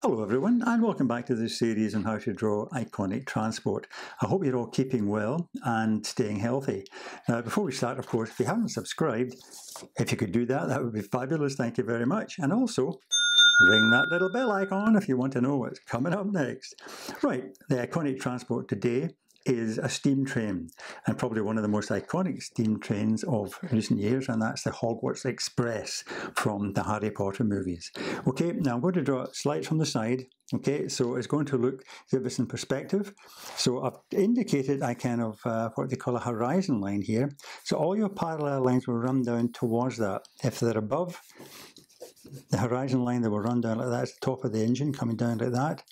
Hello everyone, and welcome back to this series on how to draw iconic transport. I hope you're all keeping well and staying healthy. Now before we start, of course, if you haven't subscribed, if you could do that, that would be fabulous, thank you very much. And also, ring that little bell icon if you want to know what's coming up next. Right, the iconic transport today is a steam train, and probably one of the most iconic steam trains of recent years, and that's the Hogwarts Express from the Harry Potter movies. Okay, now I'm going to draw slides from the side. Okay, so it's going to look, give us in perspective. So I've indicated I kind of what they call a horizon line here. So all your parallel lines will run down towards that. If they're above the horizon line, they will run down like that. It's the top of the engine coming down like that,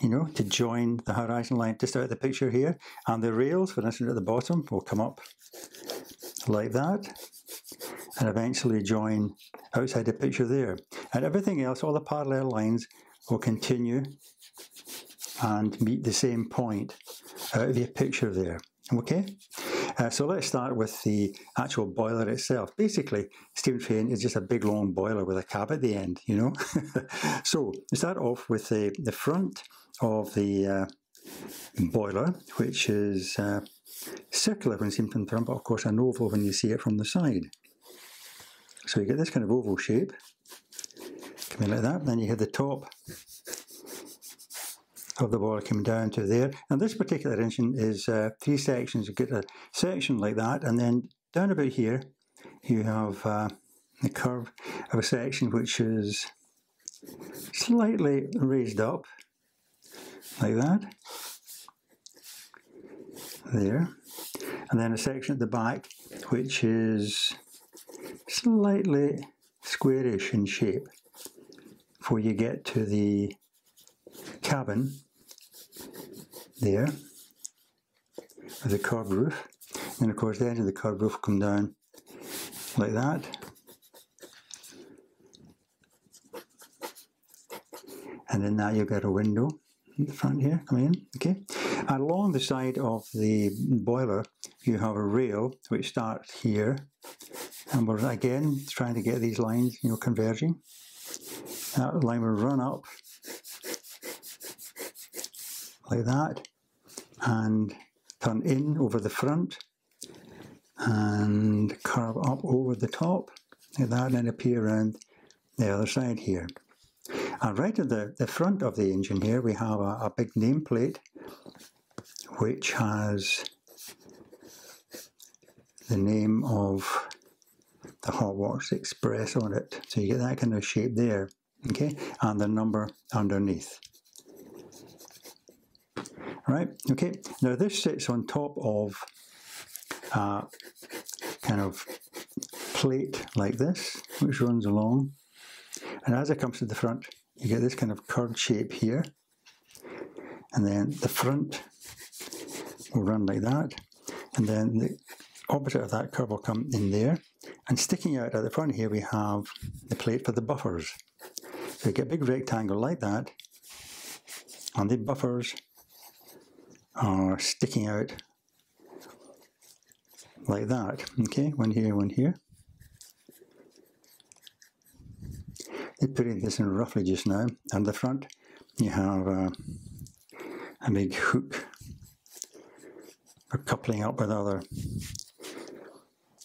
you know, to join the horizon line just out of the picture here. And the rails, for instance, at the bottom will come up like that and eventually join outside the picture there. And everything else, all the parallel lines will continue and meet the same point out of your picture there, okay? So let's start with the actual boiler itself. Basically, steam train is just a big long boiler with a cab at the end, you know? So we start off with the front of the boiler, which is circular when seen from the front, but of course an oval when you see it from the side. So you get this kind of oval shape, coming like that, and then you have the top of the boiler coming down to there. And this particular engine is three sections. You get a section like that, and then down about here you have the curve of a section which is slightly raised up like that there, and then a section at the back which is slightly squarish in shape before you get to the cabin there with the curved roof. And of course the end of the curved roof will come down like that, and then now you've got a window in the front here coming in, okay? And along the side of the boiler you have a rail which starts here, and we're again trying to get these lines, you know, converging. That line will run up like that and turn in over the front and curve up over the top like that, and then appear around the other side here. And right at the front of the engine here we have a big nameplate which has the name of the Hogwarts Express on it, so you get that kind of shape there, okay, and the number underneath. Right, okay, now this sits on top of a kind of plate like this, which runs along. And as it comes to the front, you get this kind of curved shape here. And then the front will run like that. And then the opposite of that curve will come in there. And sticking out at the front here, we have the plate for the buffers. So you get a big rectangle like that, and the buffers are sticking out like that, okay, one here, one here. They're putting this in roughly just now. And the front you have a big hook for coupling up with other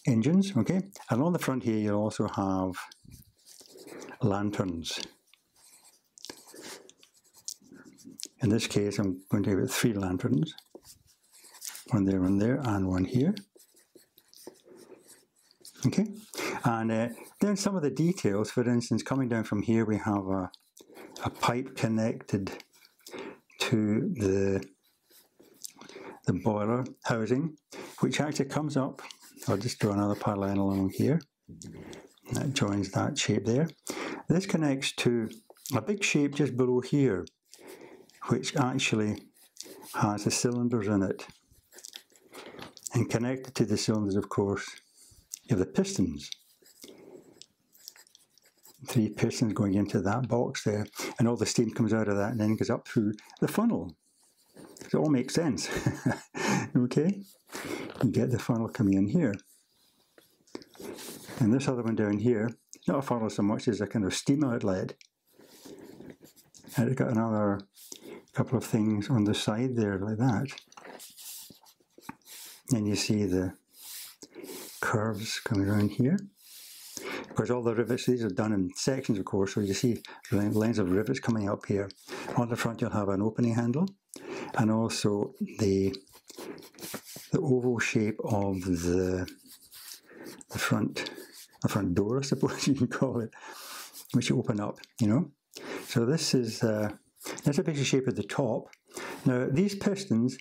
engines, okay. And on the front here you'll also have lanterns. In this case, I'm going to give it three lanterns. One there, and one here. Okay, and then some of the details. For instance, coming down from here, we have a pipe connected to the boiler housing, which actually comes up. I'll just draw another parallel along here. That joins that shape there. This connects to a big shape just below here, which actually has the cylinders in it. And connected to the cylinders, of course, you have the pistons. Three pistons going into that box there, and all the steam comes out of that and then goes up through the funnel. So it all makes sense. Okay? You get the funnel coming in here. And this other one down here, not a funnel so much as a kind of steam outlet And it's got another couple of things on the side there like that. And you see the curves coming around here. Of course, all the rivets, these are done in sections, of course, so you see lines of rivets coming up here. On the front, you'll have an opening handle, and also the oval shape of the front door, I suppose you can call it, which you open up, you know. So this is that's a basic shape at the top. Now these pistons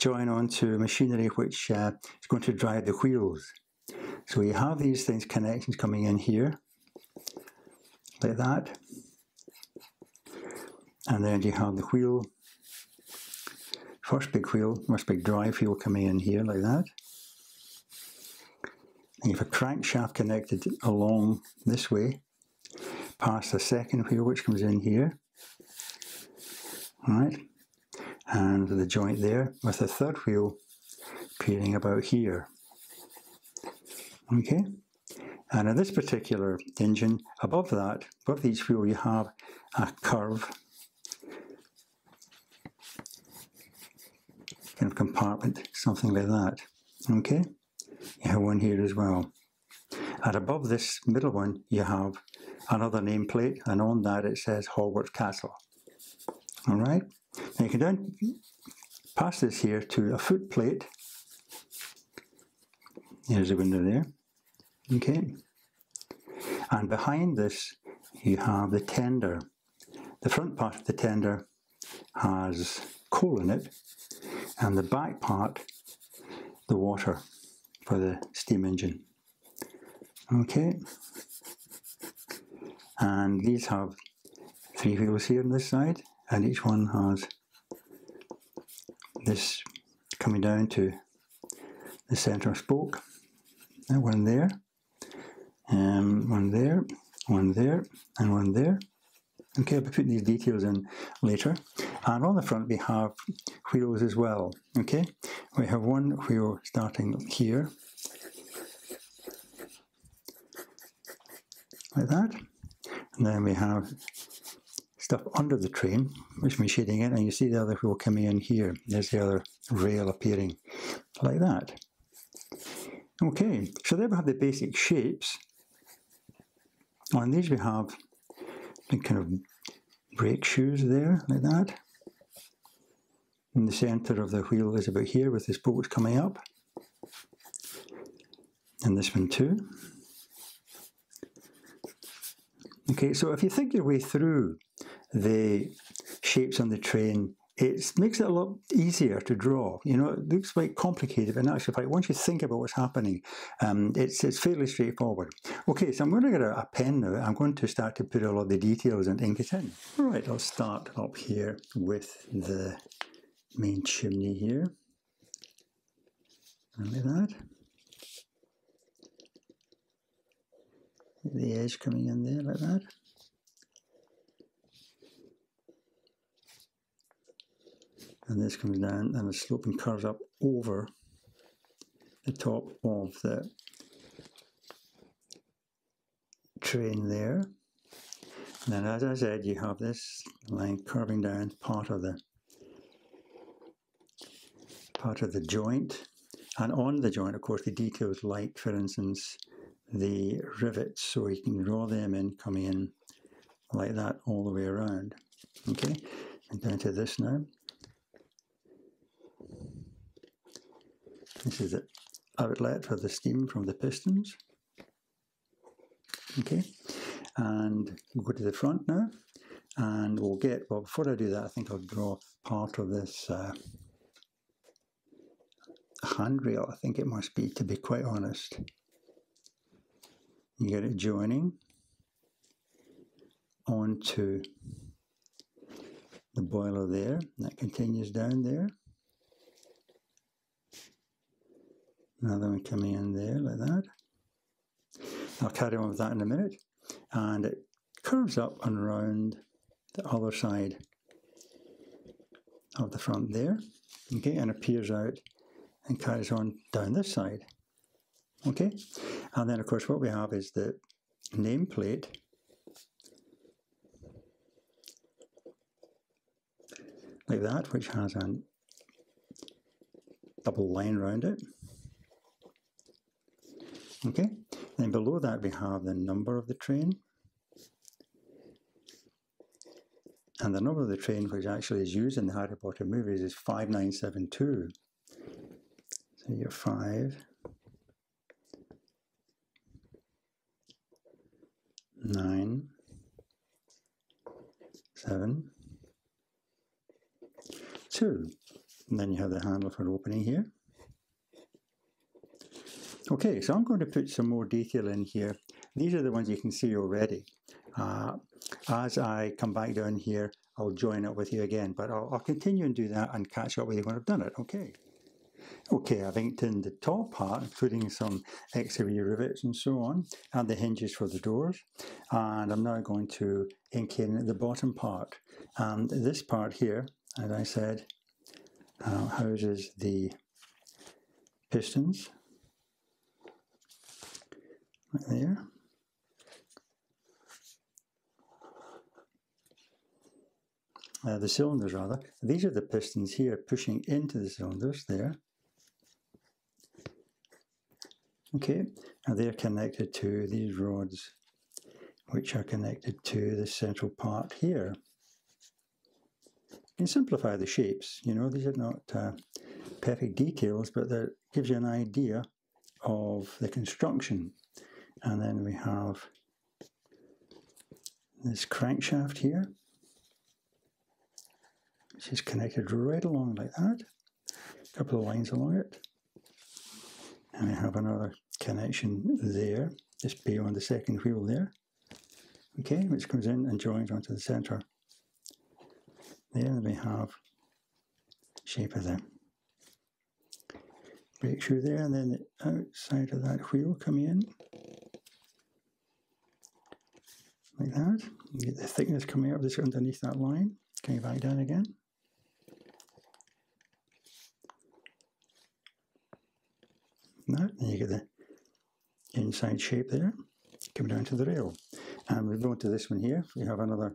join onto machinery which is going to drive the wheels. So you have these things, connections coming in here, like that, and then you have the wheel, first big drive wheel coming in here like that. And you have a crankshaft connected along this way, past the second wheel which comes in here, right, and the joint there with the third wheel peering about here. Okay, and in this particular engine, above that, above each wheel, you have a curve, kind of compartment, something like that. Okay, you have one here as well. And above this middle one, you have another nameplate, and on that it says Hogwarts Castle. All right, now you can then pass this here to a foot plate. Here's the window there. Okay, and behind this you have the tender. The front part of the tender has coal in it, and the back part, the water for the steam engine. Okay, and these have three wheels here on this side, and each one has this coming down to the centre spoke. That one there. One there, one there, and one there. Okay, I'll be putting these details in later. And on the front we have wheels as well. Okay, we have one wheel starting here, like that. And then we have stuff under the train, which we're shading in, and you see the other wheel coming in here. There's the other rail appearing, like that. Okay, so there we have the basic shapes. On these we have the kind of brake shoes there, like that. And the centre of the wheel is about here with the spokes coming up. And this one too. Okay, so if you think your way through the shapes on the train, it makes it a lot easier to draw. You know, it looks quite complicated, but in actual fact, once you think about what's happening, it's fairly straightforward. Okay, so I'm going to get a pen now. I'm going to start to put all of the details and ink it in. All right, I'll start up here with the main chimney here. And like that. The edge coming in there, like that. And this comes down and the sloping curves up over the top of the train there. And then, as I said, you have this line curving down part of the joint. And on the joint, of course, the details, like, for instance, the rivets, so you can draw them in, coming in like that all the way around. Okay, and down to this now. This is the outlet for the steam from the pistons. Okay, and we'll go to the front now, and we'll get, well, before I do that, I think I'll draw part of this handrail, I think it must be, to be quite honest. You get it joining onto the boiler there, that continues down there. Another one coming in there, like that. I'll carry on with that in a minute. And it curves up and round the other side of the front there, okay, and it peers out and carries on down this side. Okay, and then of course what we have is the nameplate like that, which has a double line around it. Okay, then below that we have the number of the train. And the number of the train, which actually is used in the Harry Potter movies, is 5972. So you're 5, 9, 7, 2. And then you have the handle for opening here. Okay, so I'm going to put some more detail in here. These are the ones you can see already. As I come back down here, I'll join up with you again, but I'll continue and do that and catch up with you when I've done it. Okay. Okay, I've inked in the top part, including some exterior rivets and so on, and the hinges for the doors. And I'm now going to ink in the bottom part. And this part here, as I said, houses the pistons. Right there. The cylinders, rather. These are the pistons here pushing into the cylinders there. Okay, and they're connected to these rods, which are connected to the central part here. You can simplify the shapes, you know, these are not perfect details, but that gives you an idea of the construction. And then we have this crankshaft here, which is connected right along like that, a couple of lines along it. And we have another connection there, just beyond the second wheel there, okay, which comes in and joins onto the centre. There we have shape of the brake shoe there, and then the outside of that wheel coming in, like that. You get the thickness coming up, this underneath that line, coming back down again. That, and you get the inside shape there, come down to the rail. And we go to this one here, we have another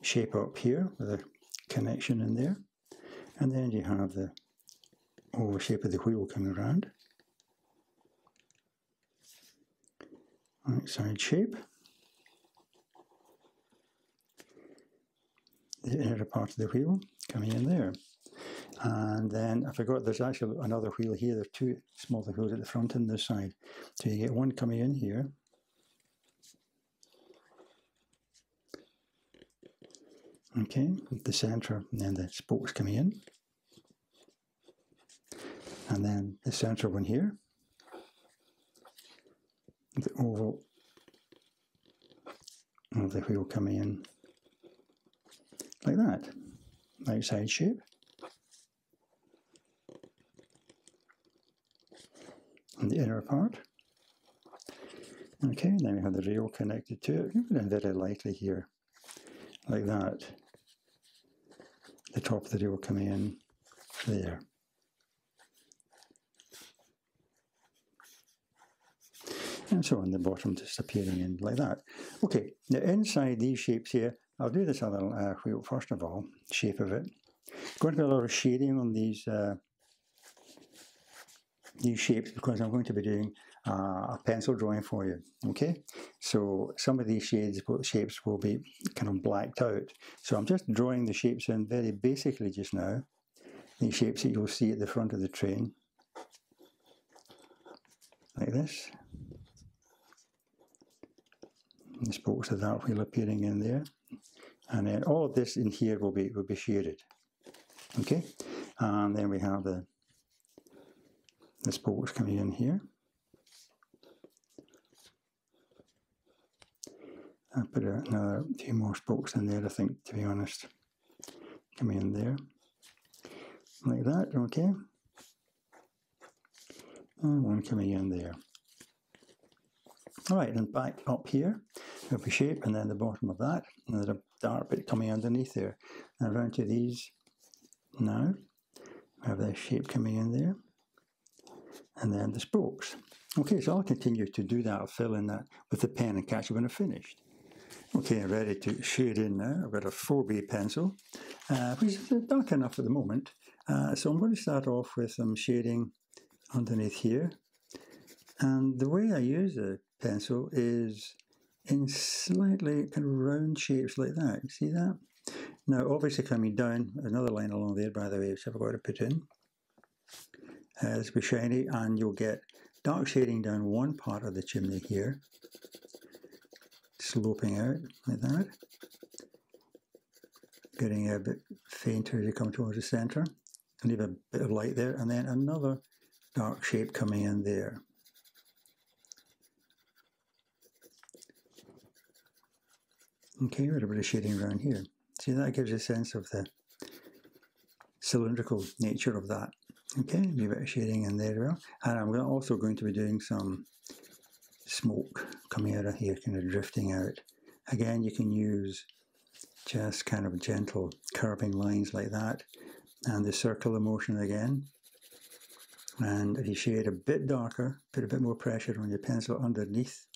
shape up here with a connection in there, and then you have the oval shape of the wheel coming around, outside shape, the inner part of the wheel coming in there. And then I forgot there's actually another wheel here, there are two smaller wheels at the front and this side. So you get one coming in here, okay, at the centre, and then the spokes coming in, and then the centre one here, the oval of the wheel coming in like that, outside shape. And the inner part. Okay, now we have the rail connected to it. You put it in very lightly here, like that. The top of the rail coming in there. And so on the bottom just appearing in like that. Okay, now inside these shapes here, I'll do this other wheel first of all, shape of it. Going to be a lot of shading on these shapes because I'm going to be doing a pencil drawing for you, okay? So some of these shapes will be kind of blacked out. So I'm just drawing the shapes in very basically just now, these shapes that you'll see at the front of the train, like this. And the spokes of that wheel appearing in there. And then all of this in here will be shaded, okay? And then we have the spokes coming in here. I put another few more spokes in there, I think, to be honest. Coming in there. Like that, okay. And one coming in there. Alright, and back up here, there'll be shape, and then the bottom of that, and there's a dark bit coming underneath there. And around to these now. I have the shape coming in there. And then the spokes. Okay, so I'll continue to do that, I'll fill in that with the pen and catch you when I've finished. Okay, I'm ready to shade in now. I've got a 4B pencil, which is dark enough at the moment. So I'm going to start off with some shading underneath here. And the way I use a pencil is in slightly kind of round shapes like that. You see that? Now, obviously coming down, another line along there, by the way, which I've got to put in. It's a bit shiny, and you'll get dark shading down one part of the chimney here, sloping out like that, getting a bit fainter as you come towards the centre, and leave a bit of light there, and then another dark shape coming in there. Okay, we've got a bit of shading around here. See, that gives you a sense of the cylindrical nature of that. Okay, a bit of shading in there as well. And I'm also going to be doing some smoke coming out of here, kind of drifting out. Again, you can use just kind of gentle curving lines like that, and the circular motion again. And if you shade a bit darker, put a bit more pressure on your pencil underneath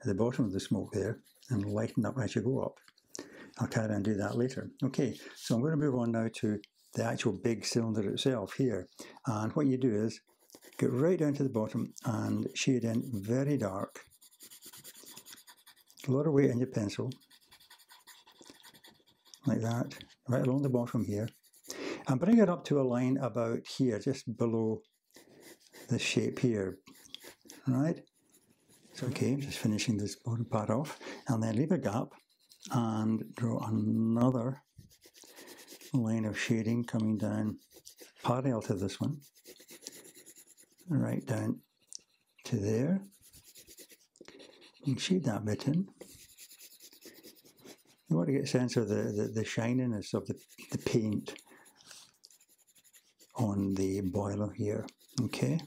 at the bottom of the smoke there, and lighten up as you go up. I'll carry and do that later. Okay, so I'm going to move on now to the actual big cylinder itself here. And what you do is get right down to the bottom and shade in very dark. A lot of weight in your pencil, like that, right along the bottom here. And bring it up to a line about here, just below the shape here. All right? It's okay, just finishing this bottom part off. And then leave a gap and draw another line of shading coming down parallel to this one, right down to there, and shade that bit in. You want to get a sense of the shininess of the paint on the boiler here, okay?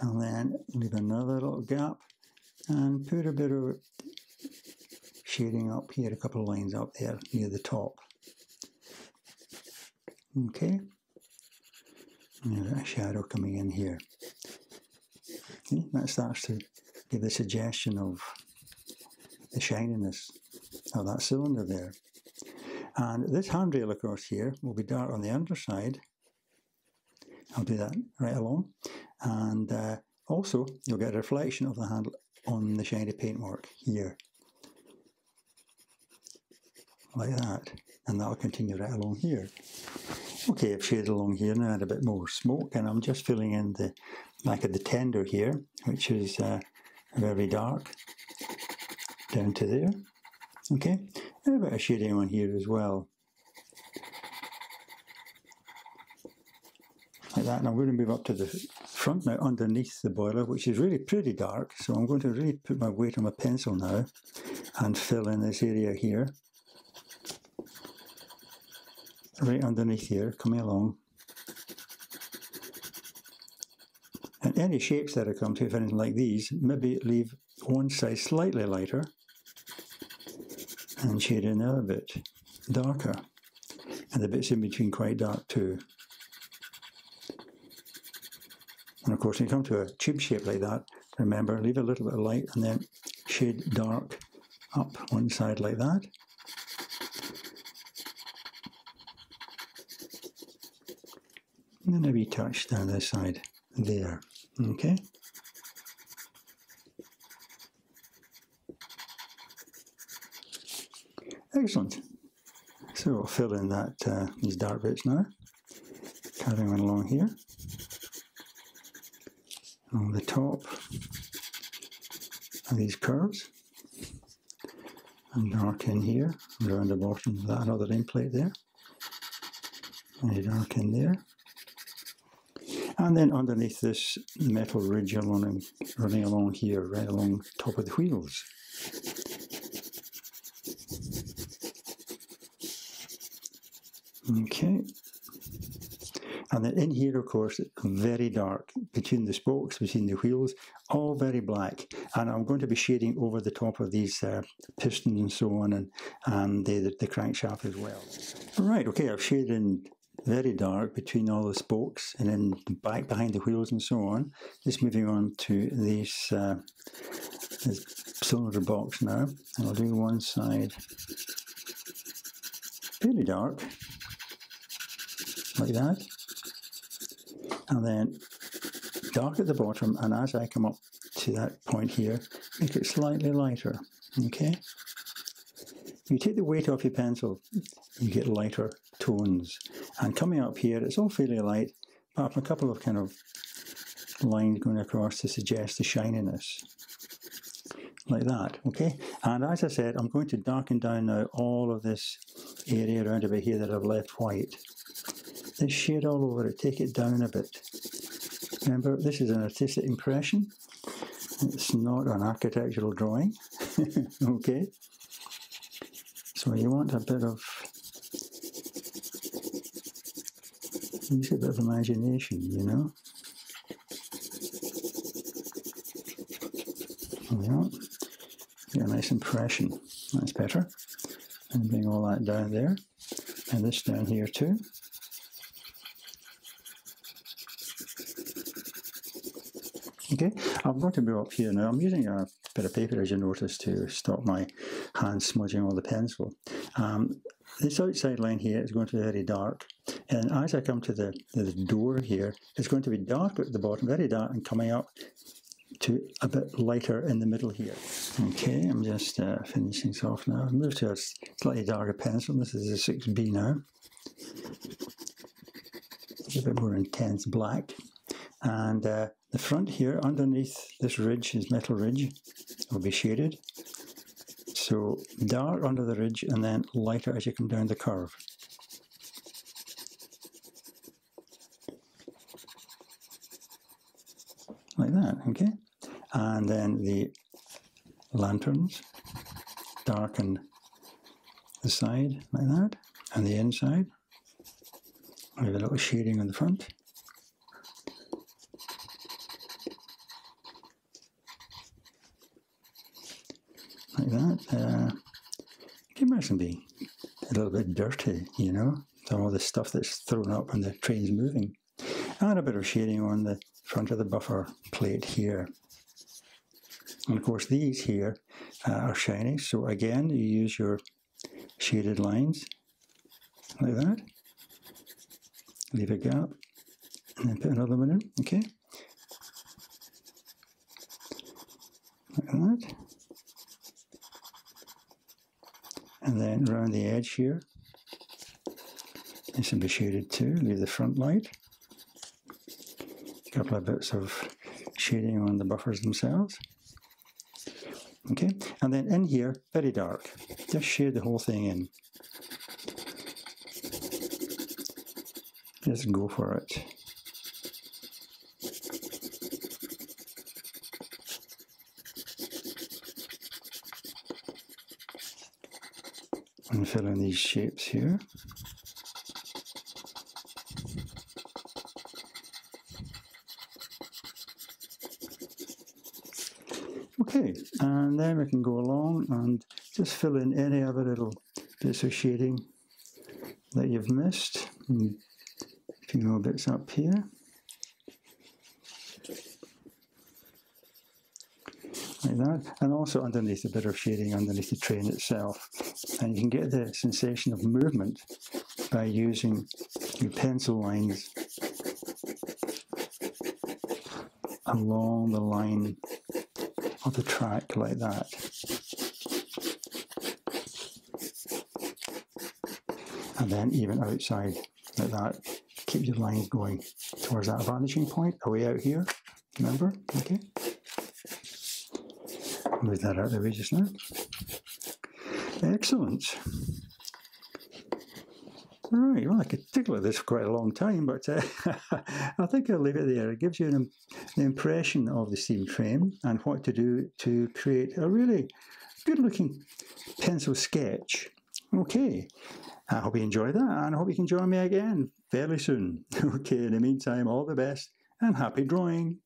And then leave another little gap and put a bit of shading up here, a couple of lines up there near the top. Okay, and a shadow coming in here. Okay, that starts to give the suggestion of the shininess of that cylinder there. And this handrail across here will be dark on the underside. I'll do that right along. And also, you'll get a reflection of the handle on the shiny paintwork here. Like that. And that'll continue right along here. Okay, I've shaded along here now, add a bit more smoke, and I'm just filling in the back of the tender here, which is very dark, down to there. Okay, and a bit of shading on here as well. Like that, and I'm going to move up to the front now, underneath the boiler, which is really pretty dark, so I'm going to really put my weight on my pencil now, and fill in this area here. Right underneath here, coming along. And any shapes that I come to, if anything like these, maybe leave one side slightly lighter and shade another bit darker. And the bits in between quite dark too. And of course, when you come to a tube shape like that, remember, leave a little bit of light and then shade dark up one side like that. And then a wee touch down this side there, okay? Excellent. So we'll fill in that these dark bits now. Carrying on along here. On the top of these curves. And dark in here, around the bottom of that, another end plate there. And dark in there. And then underneath this metal ridge running along here, right along top of the wheels. Okay. And then in here, of course, very dark, between the spokes, between the wheels, all very black. And I'm going to be shading over the top of these pistons and so on, and the crankshaft as well. Right, okay, I've shaded in very dark between all the spokes and then back behind the wheels and so on. Just moving on to this cylinder box now. I'll do one side. Pretty dark, like that. And then dark at the bottom, and as I come up to that point here, make it slightly lighter, okay? You take the weight off your pencil, you get lighter tones. And coming up here, it's all fairly light, apart from a couple of kind of lines going across to suggest the shininess. Like that, okay? And as I said, I'm going to darken down now all of this area around about here that I've left white. This shade all over it, take it down a bit. Remember, this is an artistic impression. It's not an architectural drawing, okay? So you want a bit of, use a bit of imagination, you know? There we are. Get a nice impression, that's better. And bring all that down there, and this down here too. Okay, I've got to be up here now. I'm using a bit of paper, as you notice, to stop my hand smudging all the pencil. This outside line here is going to be very dark, and as I come to the door here, it's going to be dark at the bottom, very dark, and coming up to a bit lighter in the middle here. Okay, I'm just finishing this off now. I've moved to a slightly darker pencil. This is a 6B now. A bit more intense black. And the front here, underneath this ridge, this metal ridge, will be shaded. So dark under the ridge and then lighter as you come down the curve. Like that, okay? And then the lanterns, darken the side like that, and the inside. We have a little shading on the front. Like that. Can you imagine being a little bit dirty, you know? All the stuff that's thrown up when the train's moving. And a bit of shading on the front of the buffer plate here. And of course these here are shiny, so again you use your shaded lines like that, leave a gap and then put another one in, okay, like that, and then around the edge here this will be shaded too, leave the front light, a couple of bits of shading on the buffers themselves. Okay, and then in here, very dark. Just shade the whole thing in. Just go for it. And fill in these shapes here. Okay, and then we can go along and just fill in any other little bits of shading that you've missed. And a few more bits up here. Like that. And also underneath a bit of shading underneath the train itself. And you can get the sensation of movement by using your pencil lines along the line of the track like that. And then even outside like that, keep your lines going towards that vanishing point, away out here, remember, okay? Move that out of the way just now. Excellent. Right, well I could tickle at this for quite a long time, but I think I'll leave it there. It gives you the impression of the steam train and what to do to create a really good looking pencil sketch. Okay, I hope you enjoyed that and I hope you can join me again fairly soon. Okay, in the meantime, all the best and happy drawing.